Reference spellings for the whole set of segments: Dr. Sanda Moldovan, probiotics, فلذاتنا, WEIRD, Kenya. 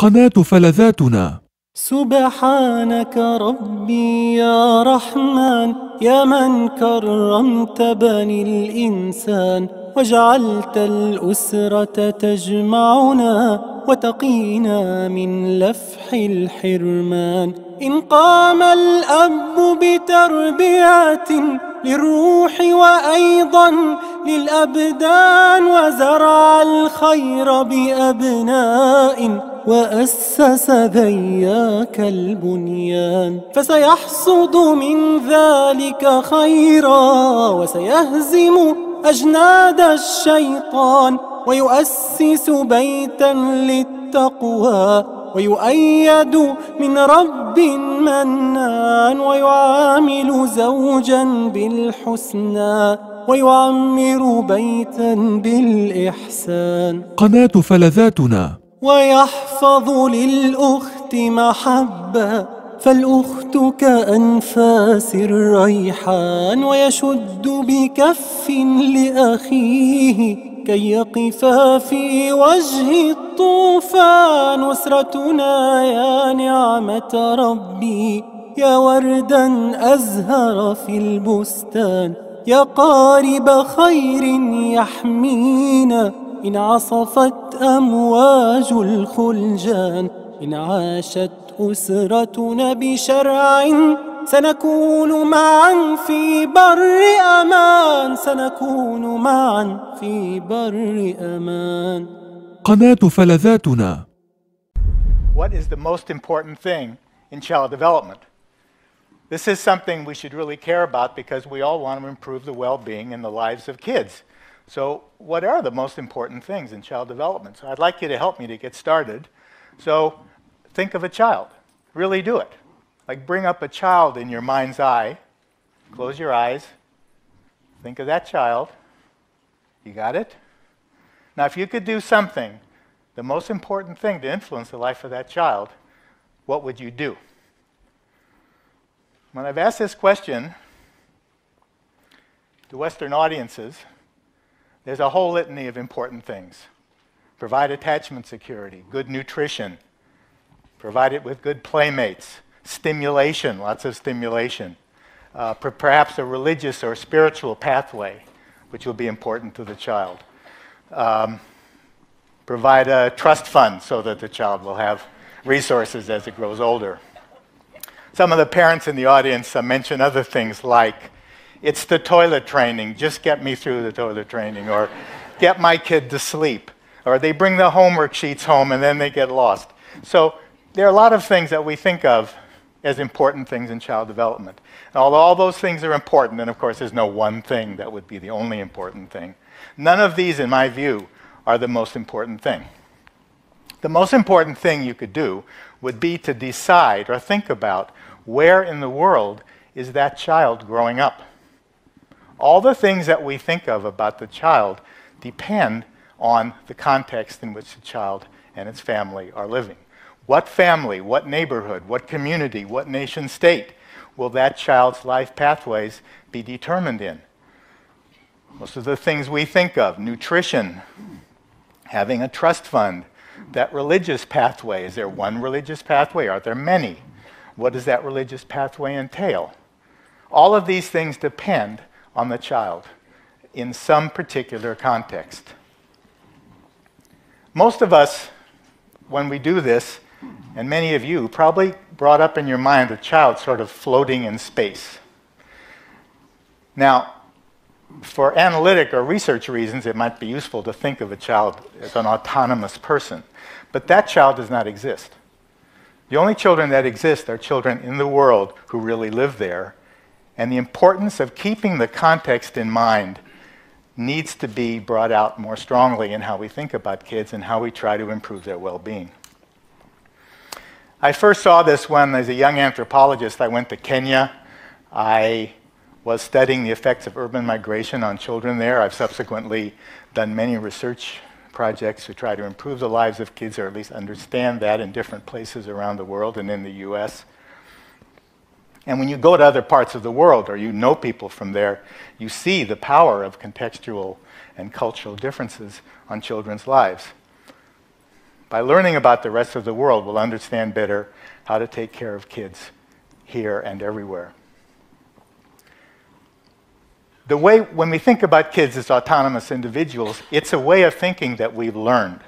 قناة فلذاتنا. سبحانك ربي يا رحمن، يا من كرمت بني الإنسان، وجعلت الأسرة تجمعنا، وتقينا من لفح الحرمان. إن قام الأب بتربية للروح وأيضا للأبدان، وزرع الخير بأبناء، وأسس ذياك البنيان، فسيحصد من ذلك خيرا، وسيهزم أجناد الشيطان، ويؤسس بيتا للتقوى، ويؤيد من رب منان، ويعامل زوجا بالحسنى، ويعمر بيتا بالإحسان. قناة فلذاتنا. ويحفظ للأخت محبة، فالأخت كأنفاس الريحان، ويشد بكف لأخيه كي يقفا في وجه الطوفان. أسرتنا يا نعمة ربي، يا وردا أزهر في البستان، يا قارب خير يحمينا، إن عصفت أمواج الخلجان. إن عاشت أسرتنا بشرع، سنكون معا في بر أمان، سنكون معا في بر أمان. قناة فلذاتنا. What is the most important thing in child development? This is something we should really care about, because we all want to improve the well-being and the lives of kids. So what are the most important things in child development? So I'd like you to help me to get started. So think of a child. Really do it. Like, bring up a child in your mind's eye. Close your eyes. Think of that child. You got it? Now, if you could do something, the most important thing to influence the life of that child, what would you do? When I've asked this question to Western audiences, there's a whole litany of important things. Provide attachment security, good nutrition, provide it with good playmates, stimulation, lots of stimulation, perhaps a religious or spiritual pathway, which will be important to the child. Provide a trust fund so that the child will have resources as it grows older. Some of the parents in the audience mention other things like, it's the toilet training, just get me through the toilet training, or get my kid to sleep, or they bring the homework sheets home and then they get lost. So there are a lot of things that we think of as important things in child development. And although all those things are important, and of course there's no one thing that would be the only important thing, none of these, in my view, are the most important thing. The most important thing you could do would be to decide or think about, where in the world is that child growing up? All the things that we think of about the child depend on the context in which the child and its family are living. What family, what neighborhood, what community, what nation state will that child's life pathways be determined in? Most of the things we think of, nutrition, having a trust fund, that religious pathway, is there one religious pathway? Are there many? What does that religious pathway entail? All of these things depend on the child in some particular context. Most of us, when we do this, and many of you probably brought up in your mind a child sort of floating in space. Now, for analytic or research reasons, it might be useful to think of a child as an autonomous person. But that child does not exist. The only children that exist are children in the world who really live there. And the importance of keeping the context in mind needs to be brought out more strongly in how we think about kids and how we try to improve their well-being. I first saw this when, as a young anthropologist, I went to Kenya. I was studying the effects of urban migration on children there. I've subsequently done many research projects to try to improve the lives of kids, or at least understand that, in different places around the world and in the US. And when you go to other parts of the world, or you know people from there, you see the power of contextual and cultural differences on children's lives. By learning about the rest of the world, we'll understand better how to take care of kids here and everywhere. The way, when we think about kids as autonomous individuals, it's a way of thinking that we've learned.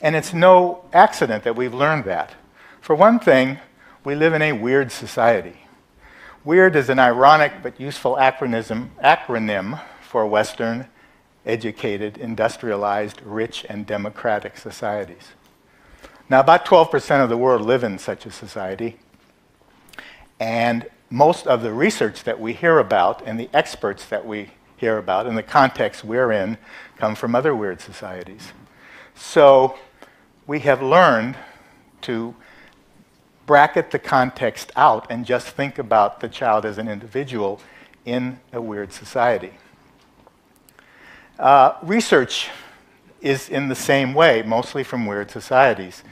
And it's no accident that we've learned that. For one thing, we live in a weird society. WEIRD is an ironic but useful acronym for Western, educated, industrialized, rich, and democratic societies. Now, about 12% of the world live in such a society, and most of the research that we hear about and the experts that we hear about and the context we're in come from other weird societies. So we have learned to bracket the context out and just think about the child as an individual in a weird society. Research is in the same way, mostly from weird societies.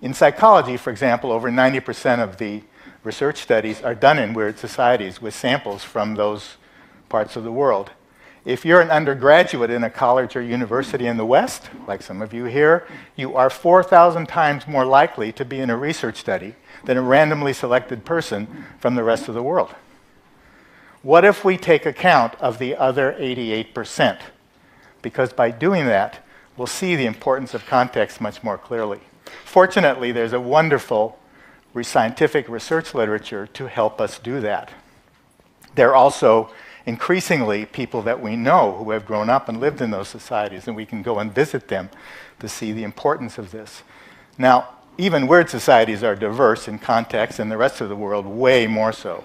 In psychology, for example, over 90% of the research studies are done in weird societies with samples from those parts of the world. If you're an undergraduate in a college or university in the West, like some of you here, you are 4,000 times more likely to be in a research study than a randomly selected person from the rest of the world. What if we take account of the other 88%? Because by doing that, we'll see the importance of context much more clearly. Fortunately, there's a wonderful scientific research literature to help us do that. There are also increasingly people that we know who have grown up and lived in those societies, and we can go and visit them to see the importance of this. Now, even weird societies are diverse in context, and the rest of the world way more so.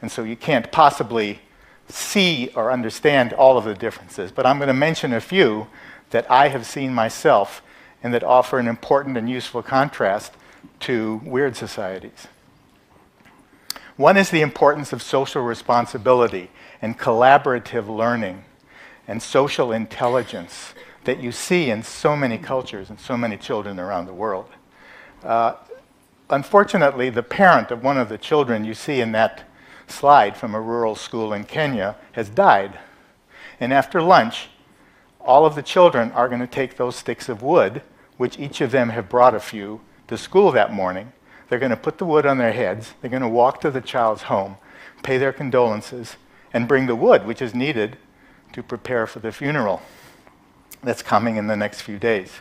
And so you can't possibly see or understand all of the differences, but I'm going to mention a few that I have seen myself and that offer an important and useful contrast to weird societies. One is the importance of social responsibility and collaborative learning and social intelligence that you see in so many cultures and so many children around the world. Unfortunately, the parent of one of the children you see in that slide from a rural school in Kenya has died. And after lunch, all of the children are going to take those sticks of wood, which each of them have brought a few, to school that morning. They're going to put the wood on their heads, they're going to walk to the child's home, pay their condolences, and bring the wood, which is needed to prepare for the funeral that's coming in the next few days.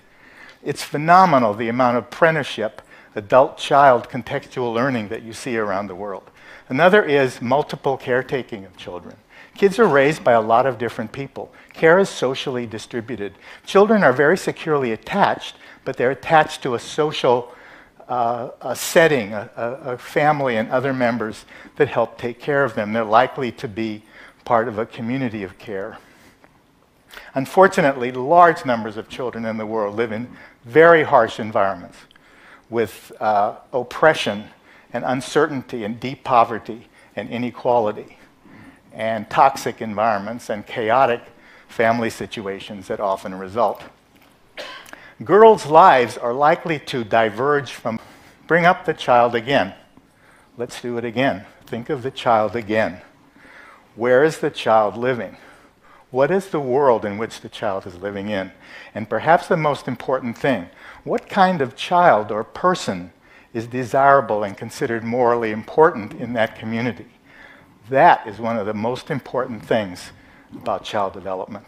It's phenomenal, the amount of apprenticeship, adult-child contextual learning that you see around the world. Another is multiple caretaking of children. Kids are raised by a lot of different people. Care is socially distributed. Children are very securely attached, but they're attached to a social setting, a family and other members that help take care of them. They're likely to be part of a community of care. Unfortunately, large numbers of children in the world live in very harsh environments with oppression and uncertainty and deep poverty and inequality and toxic environments and chaotic family situations that often result. Girls' lives are likely to diverge from, bring up the child again. Let's do it again. Think of the child again. Where is the child living? What is the world in which the child is living in? And perhaps the most important thing, what kind of child or person is desirable and considered morally important in that community? That is one of the most important things about child development.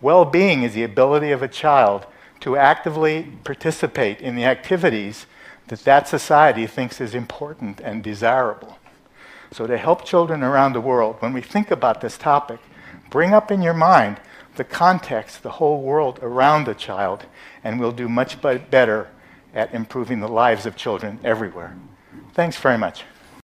Well-being is the ability of a child to actively participate in the activities that that society thinks is important and desirable. So to help children around the world, when we think about this topic, bring up in your mind the context, the whole world around the child, and we'll do much better at improving the lives of children everywhere. Thanks very much.